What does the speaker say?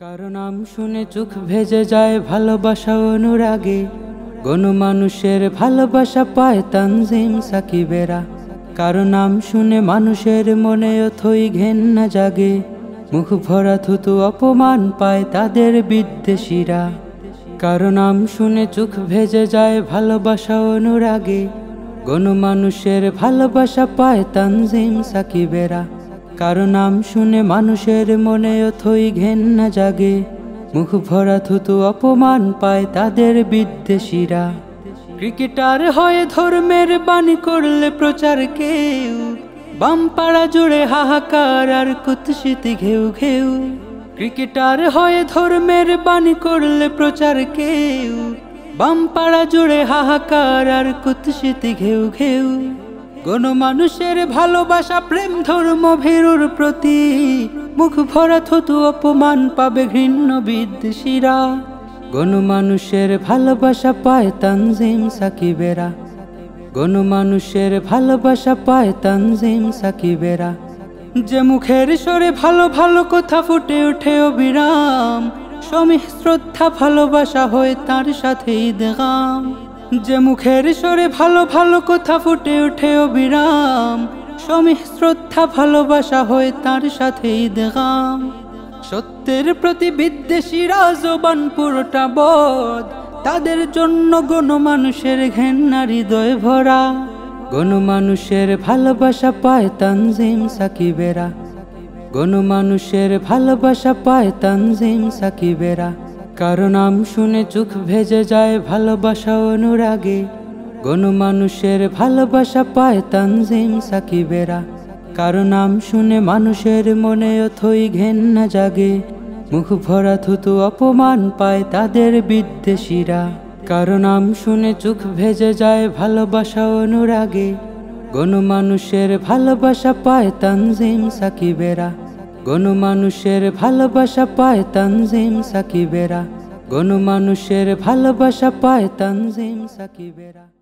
कारो नाम शुने चोख भेजे जाए भालोबाशा अनुरागे गणमानुषेर भालोबाशा पाय तानजिम साकिबेरा। कारो नाम शुने मानुषेर मने अथई घृणा जागे मुख भरा थुतु अपमान पाय तादेर विद्वेषीरा। कारो नाम शुने चोख भेजे जाए भालोबाशा अनुरागे गणमानुषेर भालोबाशा पाय तानजिम साकिबेरा। कारो नाम शुने मानुषेर मने अथई घृणा जागे मुख भरा थुतु अपमान पाय तादेर विद्वेषीरा। क्रिकेटार हये धर्मेर बाणी करले प्रचार केउ बामपाड़ा जुड़े हाहाकार आर कुत्सित घेउ घेउ। क्रिकेटार हये धर्मेर बाणी करले प्रचार केउ बामपाड़ा जुड़े हाहाकार आर कुत्सित घेउ घेउ। गणमानुषेर भालोबाशा प्रेम धर्म भीरुर प्रति मुख भरा थतु अपमान पाबे घृण्य विद्वेषीरा। गणमानुषेर भालोबाशा पाय तानजिम साकिबेरा। गणमानुषेर भालोबाशा पाय तानजिम साकिबेरा। जे मुखेर स्वरे भालो भालो कथा फुटे उठे अबिराम समीह श्रद्धा भालोबाशा हय तार साथे ईदगाम। যে মুখের স্বরে ভালো ভালো কথা ফুটে ওঠে অবিরাম সমিহ শ্রদ্ধা ভালোবাসা হয় তার সাথে ঈদগাম। সত্যের প্রতি বিদ্বেষীরা জবান পুরোটা বদ তাদের জন্য গণমানুষের ঘেন্না হৃদয় ভরা। গণমানুষের ভালোবাসা পায় তানজিম সাকিবেরা। গণমানুষের ভালোবাসা পায় তানজিম সাকিবেরা। कारो नाम शुने चोख भेजे जाए भालोबाशा अनुरागे गणमानुषेर भालोबाशा पाय तानजिम साकिबेरा। कारो नाम शुने मानुषेर मने अथई घृणा जागे मुख भरा थुतु अपमान पाय तादेर विद्वेषीरा। कारो नाम शुने चोख भेजे जाए भालोबाशा अनुरागे गणमानुषेर भालोबाशा पाय तानजिम साकिबेरा। गणमानुषेर भालोबाशा पाय तानजिम साकिबेरा। गणमानुषेर भालोबाशा पाय तानजिम साकिबेरा।